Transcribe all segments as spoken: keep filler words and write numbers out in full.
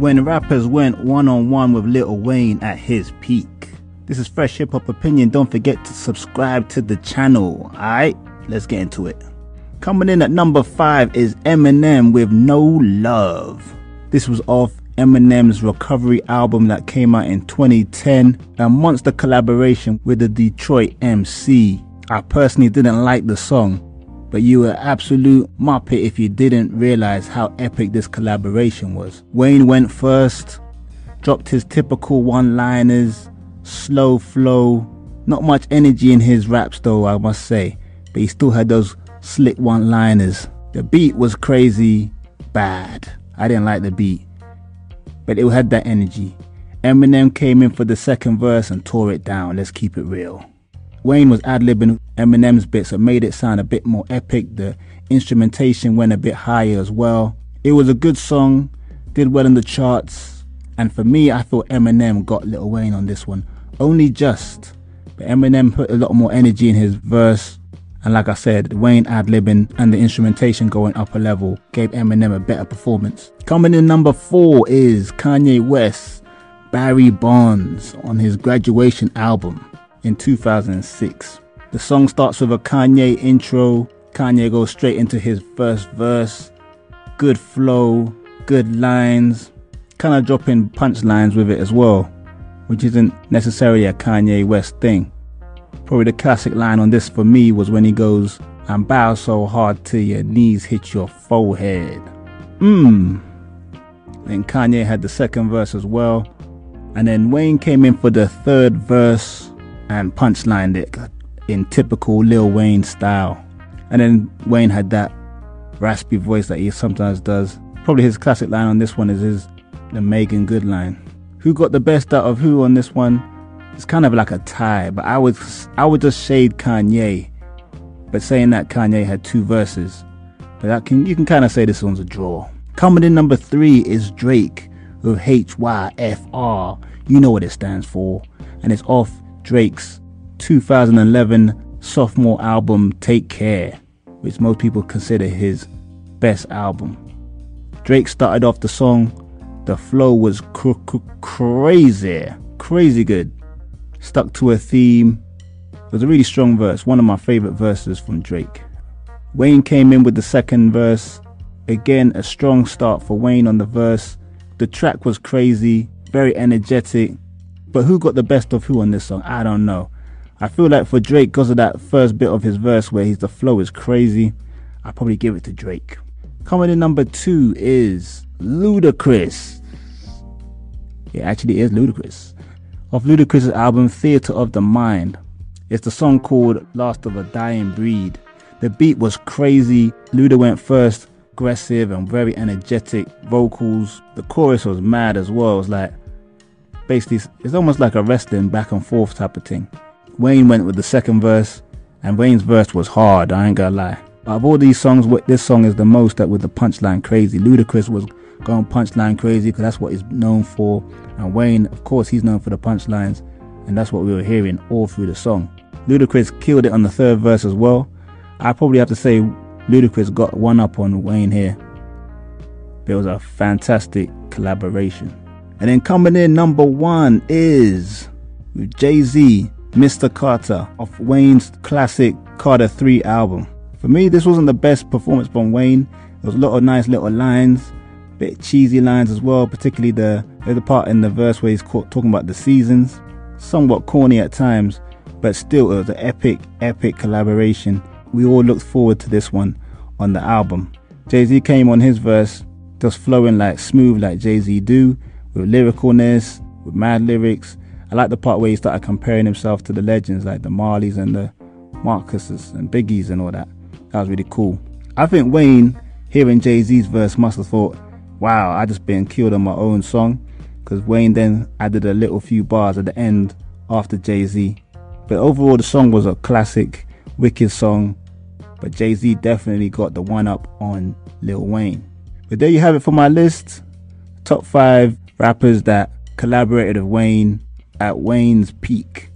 when rappers went one-on-one with Lil Wayne at his peak. This is Fresh Hip Hop Opinion. Don't forget to subscribe to the channel. Alright, let's get into it. Coming in at number five is Eminem with No Love. This was off Eminem's Recovery album that came out in twenty ten, and monster the collaboration with the Detroit M C. I personally didn't like the song, but you were an absolute muppet if you didn't realize how epic this collaboration was. Wayne went first, dropped his typical one-liners, slow flow, not much energy in his raps though, I must say, but he still had those slick one-liners. The beat was crazy bad. I didn't like the beat, but it had that energy. Eminem came in for the second verse and tore it down. Let's keep it real. Wayne was ad-libbing Eminem's bits, so made it sound a bit more epic. The instrumentation went a bit higher as well. It was a good song, did well in the charts, and for me, I thought Eminem got Lil Wayne on this one. Only just, but Eminem put a lot more energy in his verse, and like I said, Wayne ad-libbing and the instrumentation going up a level gave Eminem a better performance. Coming in number four is Kanye West, Barry Bonds, on his Graduation album in two thousand six. The song starts with a Kanye intro. Kanye goes straight into his first verse. Good flow, good lines, kind of dropping punchlines with it as well, which isn't necessarily a Kanye West thing. Probably the classic line on this for me was when he goes, "And bow so hard till your knees hit your forehead." Mmm. Then Kanye had the second verse as well, and then Wayne came in for the third verse and punchlined it in typical Lil Wayne style. And then Wayne had that raspy voice that he sometimes does. Probably his classic line on this one is his the Megan Good line. Who got the best out of who on this one? It's kind of like a tie, but I would I would just shade Kanye. But saying that, Kanye had two verses, but I can you can kind of say this one's a draw. Coming in number three is Drake with H Y F R. You know what it stands for, and it's off Drake's two thousand eleven sophomore album Take Care, which most people consider his best album. Drake started off the song, the flow was cr cr crazy, crazy good, stuck to a theme. It was a really strong verse, one of my favorite verses from Drake. Wayne came in with the second verse, again a strong start for Wayne on the verse. The track was crazy, very energetic. But who got the best of who on this song? I don't know. I feel like for Drake, because of that first bit of his verse where he's, the flow is crazy, I'd probably give it to Drake. Coming in number two is Ludacris. It actually is Ludacris. Off Ludacris' album Theatre of the Mind. It's the song called Last of a Dying Breed. The beat was crazy. Luda went first, aggressive and very energetic vocals. The chorus was mad as well. It was like, basically, it's almost like a wrestling back and forth type of thing. Wayne went with the second verse, and Wayne's verse was hard, I ain't gonna lie. Out of all these songs, this song is the most that with the punchline crazy. Ludacris was going punchline crazy because that's what he's known for. And Wayne, of course, he's known for the punchlines, and that's what we were hearing all through the song. Ludacris killed it on the third verse as well. I probably have to say Ludacris got one up on Wayne here. It was a fantastic collaboration. And then coming in number one is with Jay-Z, Mister Carter, of Wayne's classic Carter Three album. For me, this wasn't the best performance from Wayne. There was a lot of nice little lines, a bit cheesy lines as well, particularly the, the part in the verse where he's caught talking about the seasons. Somewhat corny at times, but still it was an epic, epic collaboration. We all looked forward to this one on the album. Jay-Z came on his verse, just flowing like smooth like Jay-Z do, with lyricalness, with mad lyrics. I like the part where he started comparing himself to the legends like the Marleys and the Marcuses and Biggies and all that. That was really cool. I think Wayne, hearing Jay-Z's verse, must have thought, wow, I just been killed on my own song, because Wayne then added a little few bars at the end after Jay-Z. But overall, the song was a classic, wicked song, but Jay-Z definitely got the one up on Lil Wayne. But there you have it for my list. Top five rappers that collaborated with Wayne at Wayne's peak.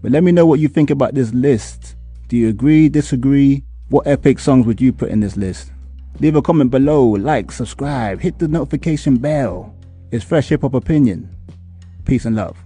But let me know what you think about this list. Do you agree, disagree? What epic songs would you put in this list? Leave a comment below, like, subscribe, hit the notification bell. It's Fresh Hip Hop Opinion. Peace and love.